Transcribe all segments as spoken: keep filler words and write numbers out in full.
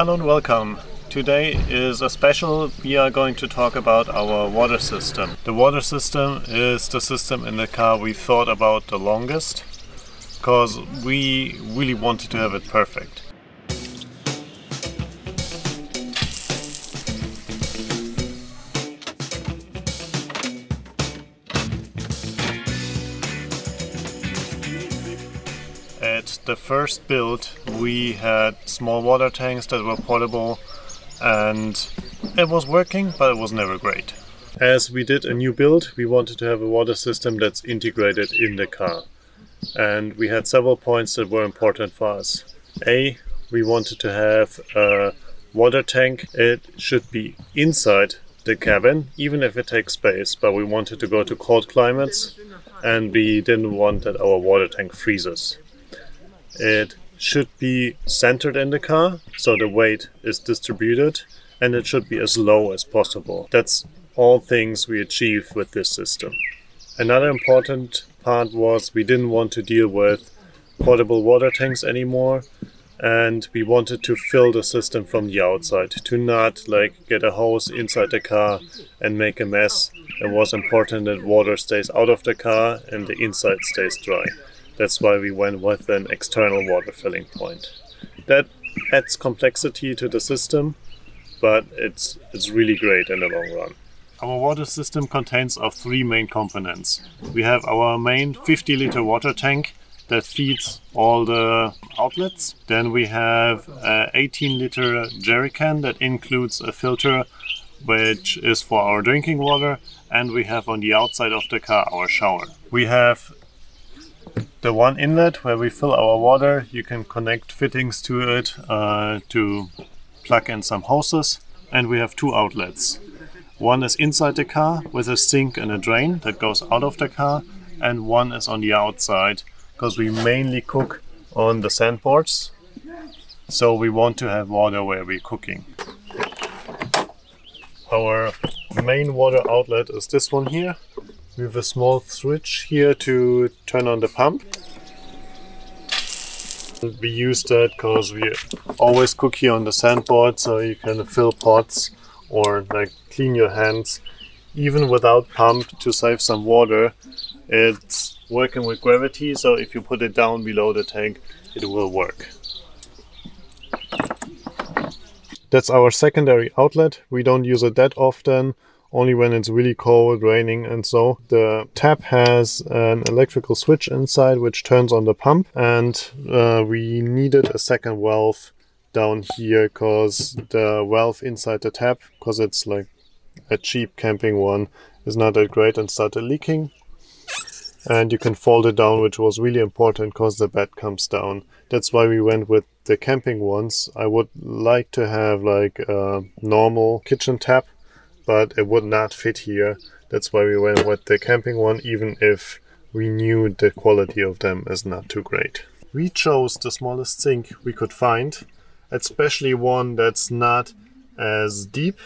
Hello and welcome. Today is a special. We are going to talk about our water system. The water system is the system in the car we thought about the longest, because we really wanted to have it perfect. At the first build we had small water tanks that were portable, and it was working, but it was never great. As we did a new build, we wanted to have a water system that's integrated in the car, and we had several points that were important for us. A, we wanted to have a water tank. It should be inside the cabin, even if it takes space, but we wanted to go to cold climates and we didn't want that our water tank freezes. It should be centered in the car, so the weight is distributed, and it should be as low as possible. That's all things we achieved with this system. Another important part was we didn't want to deal with portable water tanks anymore, and we wanted to fill the system from the outside, to not like get a hose inside the car and make a mess. It was important that water stays out of the car and the inside stays dry. That's why we went with an external water filling point. That adds complexity to the system, but it's, it's really great in the long run. Our water system contains of three main components. We have our main fifty liter water tank that feeds all the outlets. Then we have an eighteen liter jerrycan that includes a filter, which is for our drinking water. And we have on the outside of the car our shower. We have the one inlet where we fill our water. You can connect fittings to it uh, to plug in some hoses. And we have two outlets. One is inside the car with a sink and a drain that goes out of the car, and one is on the outside because we mainly cook on the sandboards, so we want to have water where we're cooking. Our main water outlet is this one here. We have a small switch here to turn on the pump. We use that because we always cook here on the sandboard, so you can fill pots or like clean your hands even without pump to save some water. It's working with gravity, so if you put it down below the tank, it will work. That's our secondary outlet. We don't use it that often. Only when it's really cold, raining and so. The tap has an electrical switch inside which turns on the pump, and uh, we needed a second valve down here because the valve inside the tap, because it's like a cheap camping one, is not that great and started leaking. And you can fold it down, which was really important because the bed comes down. That's why we went with the camping ones. I would like to have like a normal kitchen tap, but it would not fit here. That's why we went with the camping one, even if we knew the quality of them is not too great. We chose the smallest sink we could find, especially one that's not as deep.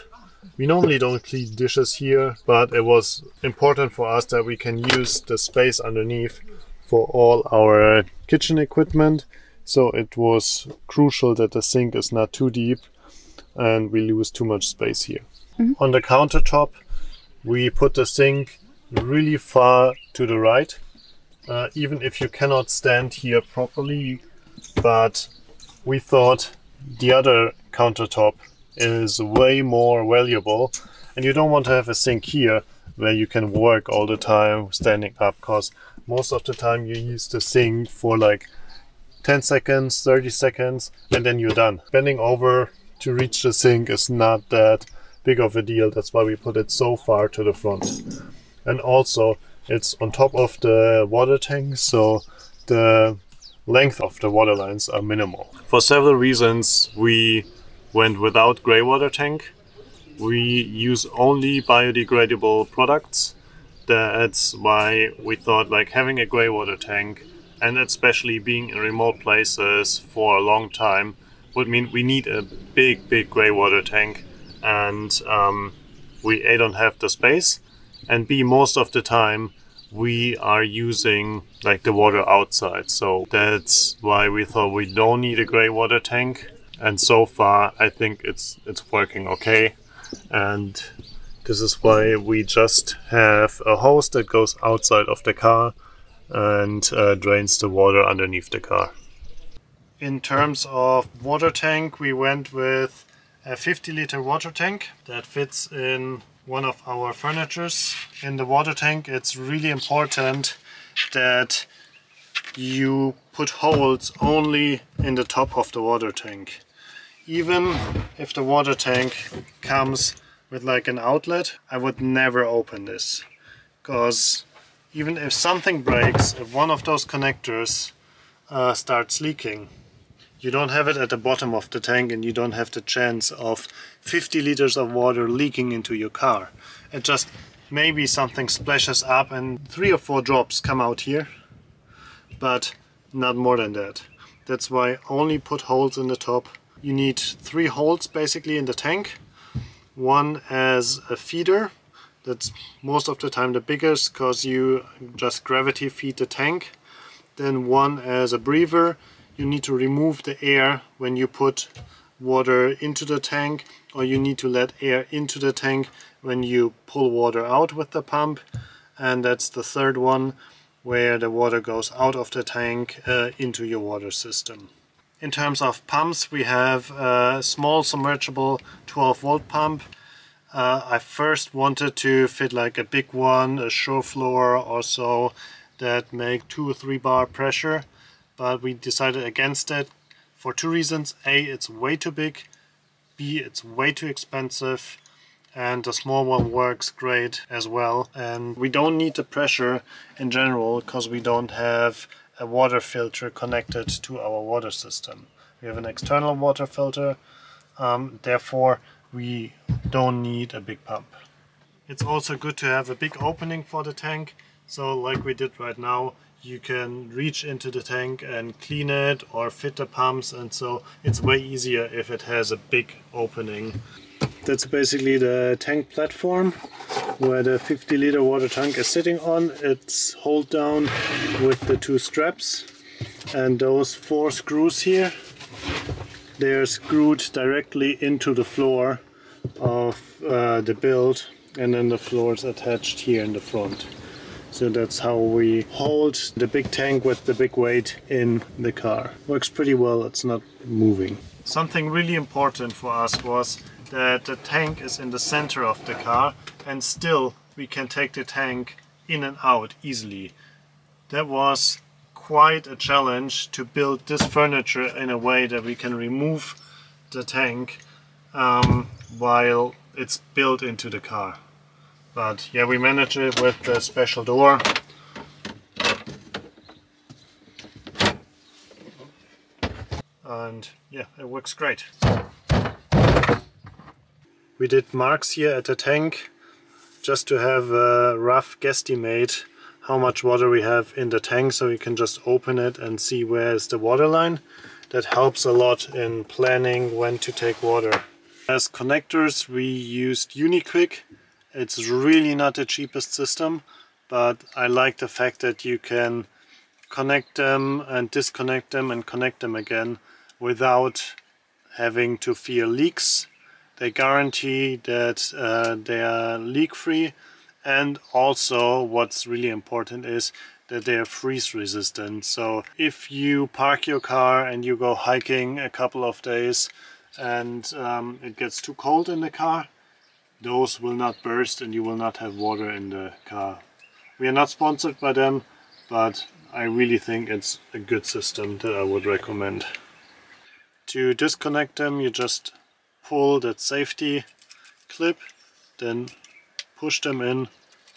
We normally don't clean dishes here, but it was important for us that we can use the space underneath for all our kitchen equipment. So it was crucial that the sink is not too deep and we lose too much space here. Mm-hmm. On the countertop, we put the sink really far to the right, uh, even if you cannot stand here properly. But we thought the other countertop is way more valuable, and you don't want to have a sink here where you can work all the time standing up, because most of the time you use the sink for like ten seconds, thirty seconds, and then you're done. Bending over to reach the sink is not that big of a deal. That's why we put it so far to the front. And also it's on top of the water tank, so the length of the water lines are minimal. For several reasons we went without gray water tank. We use only biodegradable products. That's why we thought like having a gray water tank, and especially being in remote places for a long time, would mean we need a big big gray water tank, and um, we A, don't have the space, and B, most of the time we are using like the water outside. So that's why we thought we don't need a gray water tank. And so far, I think it's it's working okay. And this is why we just have a hose that goes outside of the car and uh, drains the water underneath the car. In terms of water tank, we went with a fifty liter water tank that fits in one of our furnitures. In the water tank, it's really important that you put holes only in the top of the water tank. Even if the water tank comes with like an outlet, I would never open this, because even if something breaks, if one of those connectors uh, starts leaking, you don't have it at the bottom of the tank, and you don't have the chance of fifty liters of water leaking into your car. It just maybe something splashes up and three or four drops come out here, but not more than that. That's why only put holes in the top. You need three holes basically in the tank. One as a feeder, that's most of the time the biggest, because you just gravity feed the tank. Then one as a breather. You need to remove the air when you put water into the tank, or you need to let air into the tank when you pull water out with the pump. And that's the third one, where the water goes out of the tank uh, into your water system. In terms of pumps, we have a small submersible twelve volt pump. Uh, I first wanted to fit like a big one, a Shoreflow or so, that make two or three bar pressure, but we decided against it for two reasons. A, it's way too big. B, it's way too expensive. And the small one works great as well. And we don't need the pressure in general, because we don't have a water filter connected to our water system. We have an external water filter, um, therefore we don't need a big pump. It's also good to have a big opening for the tank, so like we did right now, you can reach into the tank and clean it or fit the pumps, and so it's way easier if it has a big opening. That's basically the tank platform where the fifty liter water tank is sitting on. It's held down with the two straps, and those four screws here, they're screwed directly into the floor of uh, the build, and then the floor is attached here in the front. So that's how we hold the big tank with the big weight in the car. Works pretty well, it's not moving. Something really important for us was that the tank is in the center of the car, and still we can take the tank in and out easily. That was quite a challenge to build this furniture in a way that we can remove the tank um, while it's built into the car. But yeah, we manage it with the special door. And yeah, it works great. We did marks here at the tank just to have a rough guesstimate how much water we have in the tank, so you can just open it and see where is the water line. That helps a lot in planning when to take water. As connectors, we used UniQuick. It's really not the cheapest system, but I like the fact that you can connect them and disconnect them and connect them again without having to fear leaks. They guarantee that uh, they are leak-free, and also what's really important is that they are freeze-resistant. So if you park your car and you go hiking a couple of days and um, it gets too cold in the car, those will not burst and you will not have water in the car. We are not sponsored by them, but I really think it's a good system that I would recommend. To disconnect them, you just pull that safety clip, then push them in, and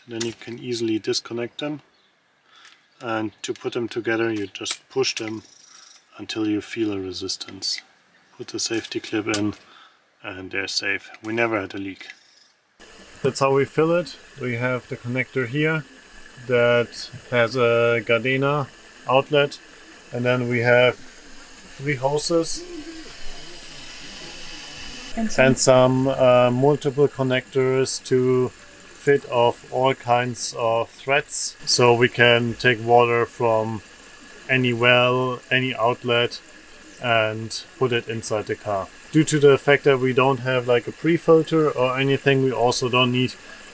then you can easily disconnect them. And to put them together, you just push them until you feel a resistance. Put the safety clip in, and they're safe. We never had a leak. That's how we fill it. We have the connector here that has a Gardena outlet, and then we have three hoses And some, and some uh, multiple connectors to fit off all kinds of threads, so we can take water from any well, any outlet, and put it inside the car. Due to the fact that we don't have like a pre-filter or anything, we also don't need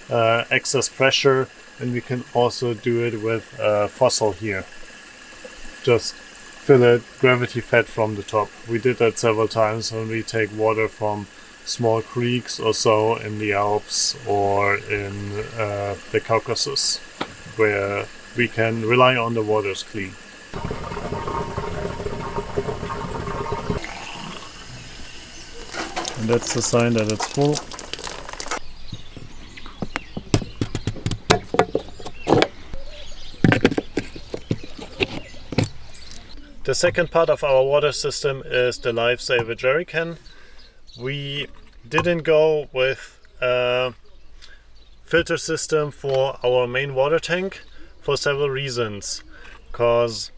uh, excess pressure, and we can also do it with uh, fossil here. Just fill it gravity fed from the top. We did that several times when we take water from small creeks or so in the Alps or in uh, the Caucasus, where we can rely on the water's clean. And that's the sign that it's full. The second part of our water system is the LifeSaver Jerrycan. We didn't go with a filter system for our main water tank for several reasons. Because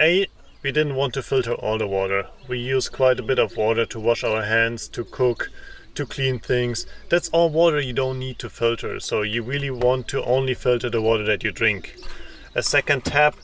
A, we didn't want to filter all the water. We use quite a bit of water to wash our hands, to cook, to clean things. That's all water you don't need to filter. So you really want to only filter the water that you drink. A second tap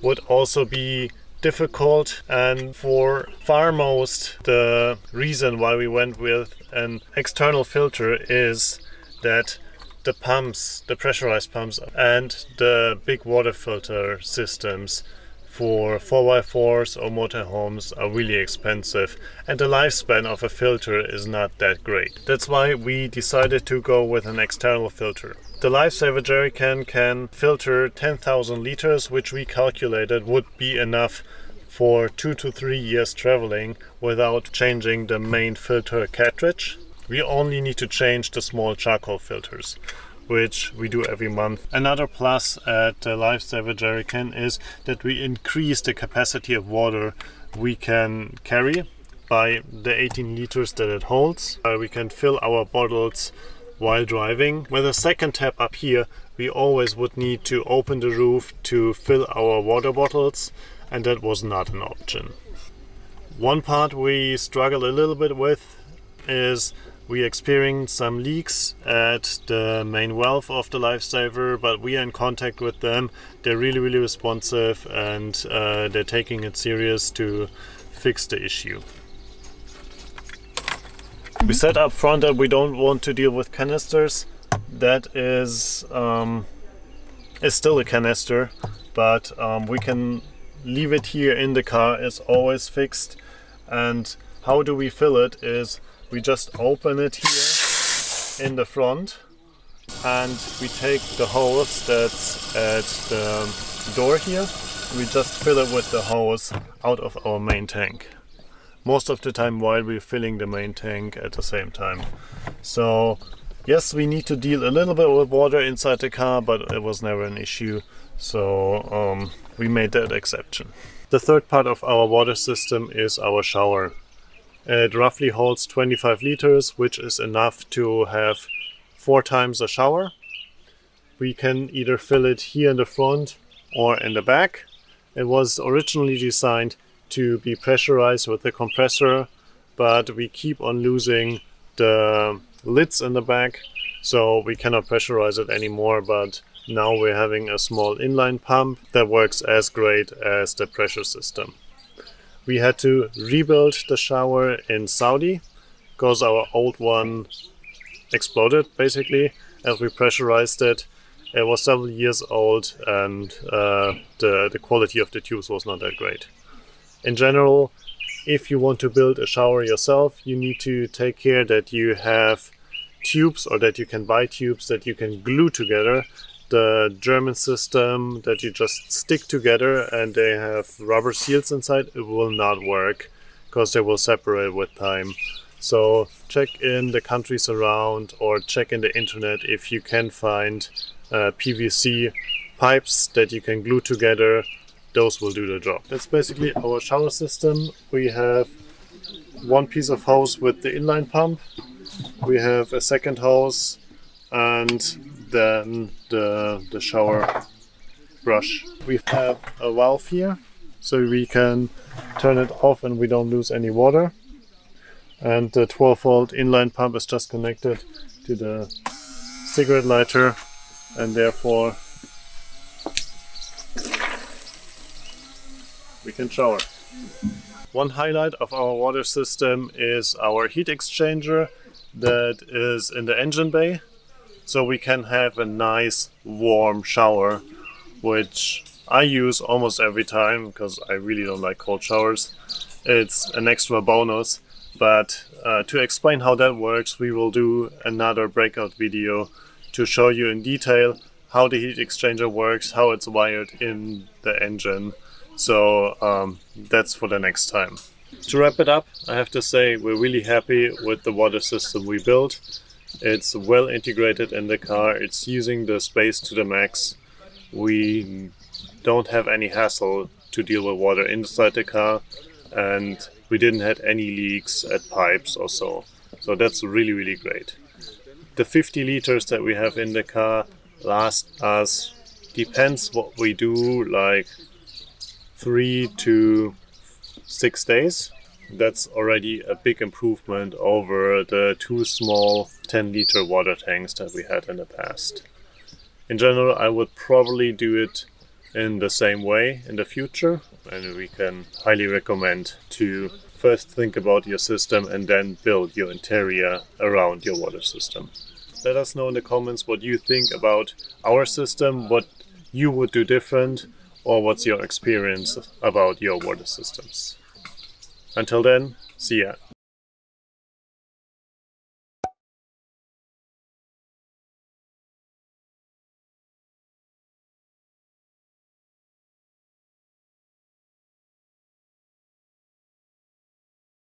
would also be difficult, and for foremost the reason why we went with an external filter is that the pumps, the pressurized pumps and the big water filter systems for four by fours or motorhomes are really expensive, and the lifespan of a filter is not that great. That's why we decided to go with an external filter. The LifeSaver Jerrycan can filter ten thousand liters, which we calculated would be enough for two to three years traveling without changing the main filter cartridge. We only need to change the small charcoal filters, which we do every month. Another plus at the LifeSaver Jerrycan is that we increase the capacity of water we can carry by the eighteen liters that it holds. Uh, we can fill our bottles while driving. With a second tap up here, we always would need to open the roof to fill our water bottles, and that was not an option. One part we struggled a little bit with is we experienced some leaks at the main valve of the LifeSaver, but we are in contact with them. They're really, really responsive, and uh, they're taking it serious to fix the issue. We said up front that we don't want to deal with canisters. That is um, it's still a canister, but um, we can leave it here in the car. It's always fixed. And how do we fill it is we just open it here in the front, and we take the hose that's at the door here. We just fill it with the hose out of our main tank, most of the time while we're filling the main tank at the same time. So yes, we need to deal a little bit with water inside the car, but it was never an issue. So um, we made that exception. The third part of our water system is our shower. It roughly holds twenty-five liters, which is enough to have four times a shower. We can either fill it here in the front or in the back. It was originally designed to be pressurized with the compressor, but we keep on losing the lids in the back, so we cannot pressurize it anymore. But now we're having a small inline pump that works as great as the pressure system. We had to rebuild the shower in Saudi because our old one exploded, basically, as we pressurized it. It was several years old, and uh, the, the quality of the tubes was not that great. In general, if you want to build a shower yourself, you need to take care that you have tubes, or that you can buy tubes that you can glue together. The German system that you just stick together and they have rubber seals inside, it will not work because they will separate with time. So check in the countries around, or check in the internet if you can find uh, P V C pipes that you can glue together. Those will do the job. That's basically our shower system. We have one piece of hose with the inline pump, we have a second hose, and then the, the shower brush. We have a valve here, so we can turn it off and we don't lose any water. And the twelve volt inline pump is just connected to the cigarette lighter, and therefore we can shower. One highlight of our water system is our heat exchanger that is in the engine bay, so we can have a nice warm shower, which I use almost every time because I really don't like cold showers. It's an extra bonus, but uh, to explain how that works, we will do another breakout video to show you in detail how the heat exchanger works, how it's wired in the engine. So um, that's for the next time. To wrap it up, I have to say we're really happy with the water system we built. It's well integrated in the car, it's using the space to the max. We don't have any hassle to deal with water inside the car, and we didn't have any leaks at pipes or so. So that's really, really great. The fifty liters that we have in the car last us, depends what we do, like three to six days. That's already a big improvement over the two small ten liter water tanks that we had in the past. In general, I would probably do it in the same way in the future, and we can highly recommend to first think about your system and then build your interior around your water system. Let us know in the comments what you think about our system, what you would do different, or what's your experience about your water systems. Until then, see ya!